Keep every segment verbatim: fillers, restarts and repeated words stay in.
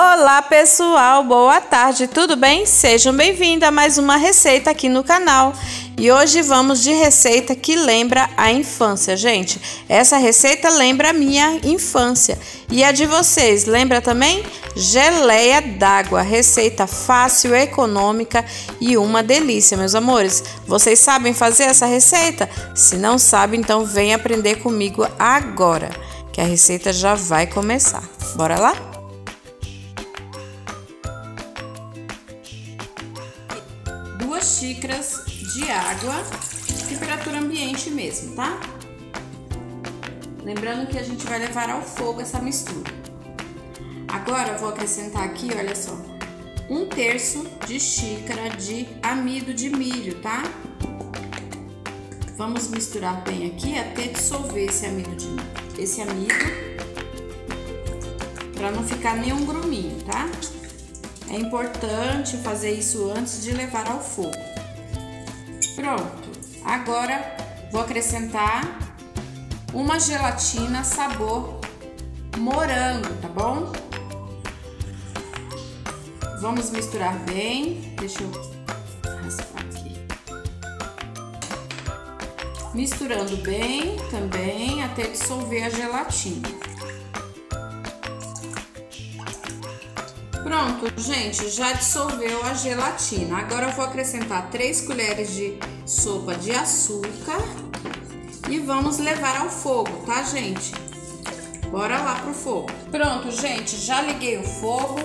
Olá pessoal, boa tarde, tudo bem? Sejam bem-vindos a mais uma receita aqui no canal. E hoje vamos de receita que lembra a infância, gente. Essa receita lembra a minha infância. E a de vocês, lembra também? Geleia d'água, receita fácil, econômica e uma delícia, meus amores. Vocês sabem fazer essa receita? Se não sabem, então vem aprender comigo agora, que a receita já vai começar. Bora lá? Duas xícaras de água, temperatura ambiente mesmo, tá? Lembrando que a gente vai levar ao fogo essa mistura. Agora eu vou acrescentar aqui, olha só, um terço de xícara de amido de milho, tá? Vamos misturar bem aqui até dissolver esse amido de milho, esse amido, para não ficar nenhum gruminho, tá? É importante fazer isso antes de levar ao fogo. Pronto. Agora vou acrescentar uma gelatina sabor morango, tá bom? Vamos misturar bem. Deixa eu raspar aqui. Misturando bem também até dissolver a gelatina. Pronto, gente, já dissolveu a gelatina. Agora eu vou acrescentar três colheres de sopa de açúcar e vamos levar ao fogo, tá, gente? Bora lá pro fogo. Pronto, gente, já liguei o fogo.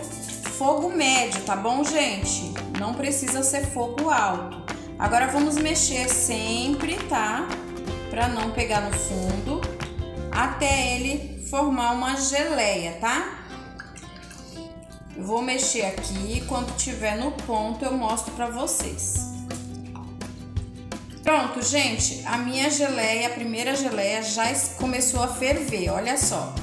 Fogo médio, tá bom, gente? Não precisa ser fogo alto. Agora vamos mexer sempre, tá? Pra não pegar no fundo, até ele formar uma geleia, tá? Vou mexer aqui, quando tiver no ponto eu mostro pra vocês. Pronto, gente, a minha geleia, a primeira geleia já começou a ferver, olha só.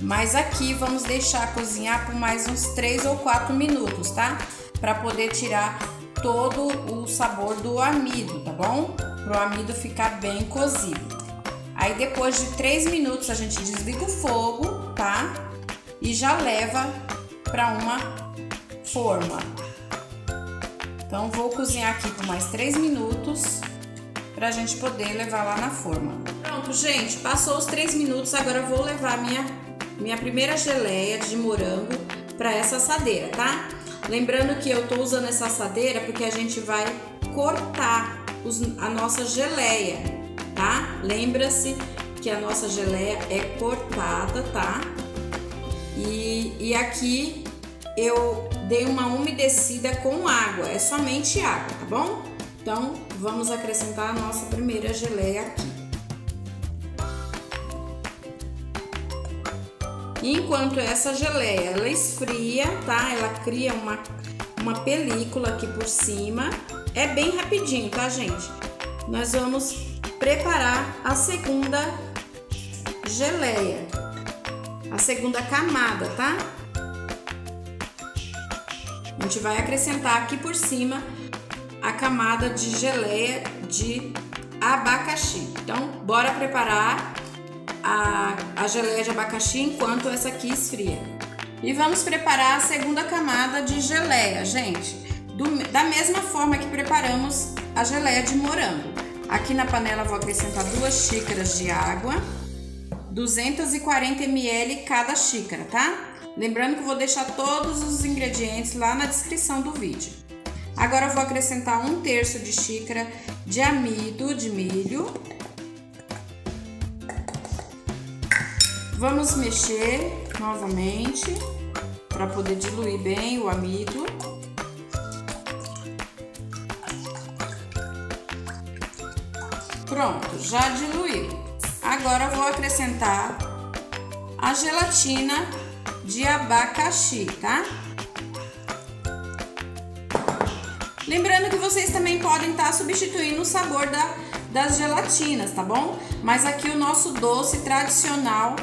Mas aqui vamos deixar cozinhar por mais uns três ou quatro minutos, tá? Pra poder tirar todo o sabor do amido, tá bom? Pro amido ficar bem cozido. Aí depois de três minutos a gente desliga o fogo, tá? E já leva para uma forma. Então vou cozinhar aqui por mais três minutos para a gente poder levar lá na forma. Pronto, gente, passou os três minutos. Agora eu vou levar minha minha primeira geleia de morango para essa assadeira, tá? Lembrando que eu tô usando essa assadeira porque a gente vai cortar os, a nossa geleia, tá? Lembra-se que a nossa geleia é cortada, tá? E, e aqui eu dei uma umedecida com água, é somente água, tá bom? Então vamos acrescentar a nossa primeira geleia aqui. Enquanto essa geleia ela esfria, tá? Ela cria uma, uma película aqui por cima. É bem rapidinho, tá, gente? Nós vamos preparar a segunda geleia. A segunda camada, tá? A gente vai acrescentar aqui por cima a camada de geleia de abacaxi. Então, bora preparar a, a geleia de abacaxi enquanto essa aqui esfria. E vamos preparar a segunda camada de geleia, gente. Do, da mesma forma que preparamos a geleia de morango. Aqui na panela eu vou acrescentar duas xícaras de água. duzentos e quarenta mililitros cada xícara, tá? Lembrando que eu vou deixar todos os ingredientes lá na descrição do vídeo. Agora eu vou acrescentar um terço de xícara de amido de milho. Vamos mexer novamente para poder diluir bem o amido. Pronto, já diluiu. Agora eu vou acrescentar a gelatina de abacaxi, tá? Lembrando que vocês também podem estar substituindo o sabor da, das gelatinas, tá bom? Mas aqui o nosso doce tradicional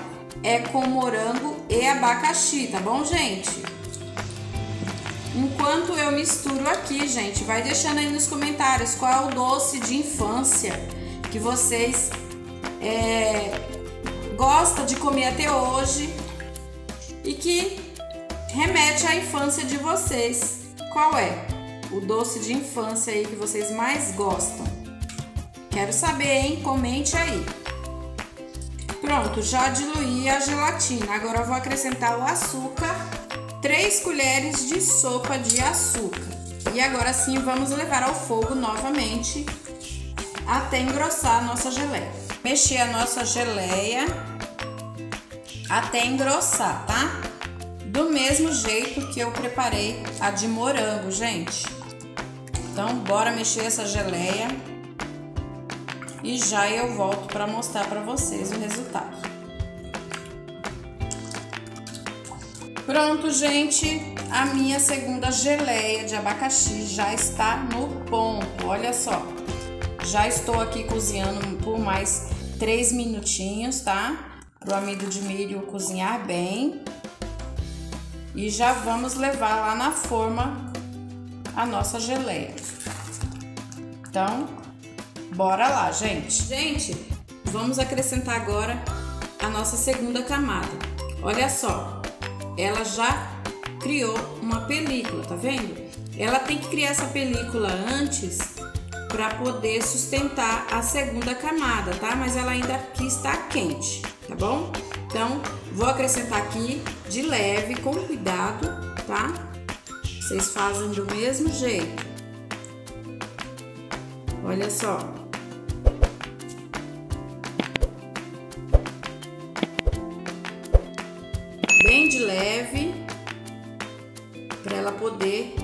é com morango e abacaxi, tá bom, gente? Enquanto eu misturo aqui, gente, vai deixando aí nos comentários qual é o doce de infância que vocês... É, gosta de comer até hoje e que remete à infância de vocês. Qual é o doce de infância aí que vocês mais gostam? Quero saber, hein? Comente aí. Pronto, já diluí a gelatina. Agora eu vou acrescentar o açúcar, três colheres de sopa de açúcar. E agora sim vamos levar ao fogo novamente até engrossar a nossa geleia. Mexer a nossa geleia até engrossar, tá? Do mesmo jeito que eu preparei a de morango, gente. Então, bora mexer essa geleia e já eu volto para mostrar para vocês o resultado. Pronto, gente, a minha segunda geleia de abacaxi já está no ponto. Olha só, já estou aqui cozinhando por mais três minutinhos, tá? Para o amido de milho cozinhar bem. E já vamos levar lá na forma a nossa geleia. Então, bora lá, gente. Gente, vamos acrescentar agora a nossa segunda camada. Olha só, ela já criou uma película, tá vendo? Ela tem que criar essa película antes para poder sustentar a segunda camada, tá? Mas ela ainda aqui está quente, tá bom? Então, vou acrescentar aqui de leve, com cuidado, tá? Vocês fazem do mesmo jeito. Olha só. Bem de leve, para ela poder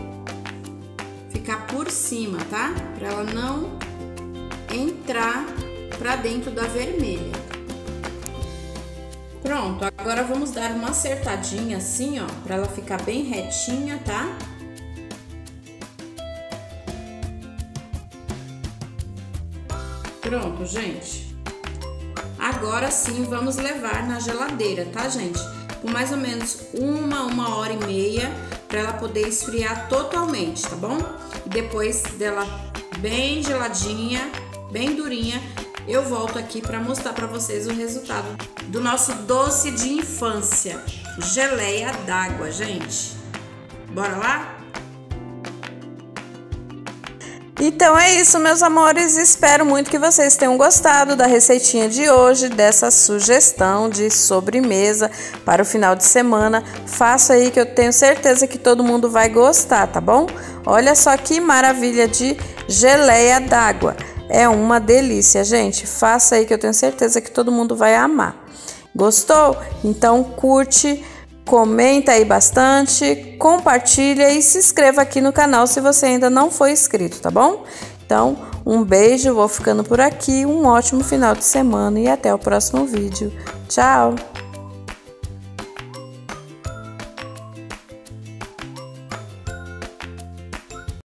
ficar por cima, tá? Para ela não entrar para dentro da vermelha. Pronto, agora vamos dar uma acertadinha assim, ó, pra ela ficar bem retinha, tá? Pronto, gente. Agora sim vamos levar na geladeira, tá, gente? Por mais ou menos uma, uma hora e meia, pra ela poder esfriar totalmente, tá bom? E depois dela bem geladinha, bem durinha, eu volto aqui para mostrar para vocês o resultado do nosso doce de infância, geleia d'água, gente. Bora lá? Então é isso, meus amores. Espero muito que vocês tenham gostado da receitinha de hoje, dessa sugestão de sobremesa para o final de semana. Faça aí que eu tenho certeza que todo mundo vai gostar, tá bom? Olha só que maravilha de geleia d'água. É uma delícia, gente. Faça aí que eu tenho certeza que todo mundo vai amar. Gostou? Então curte, comenta aí bastante, compartilha e se inscreva aqui no canal se você ainda não foi inscrito, tá bom? Então, um beijo, vou ficando por aqui, um ótimo final de semana e até o próximo vídeo. Tchau!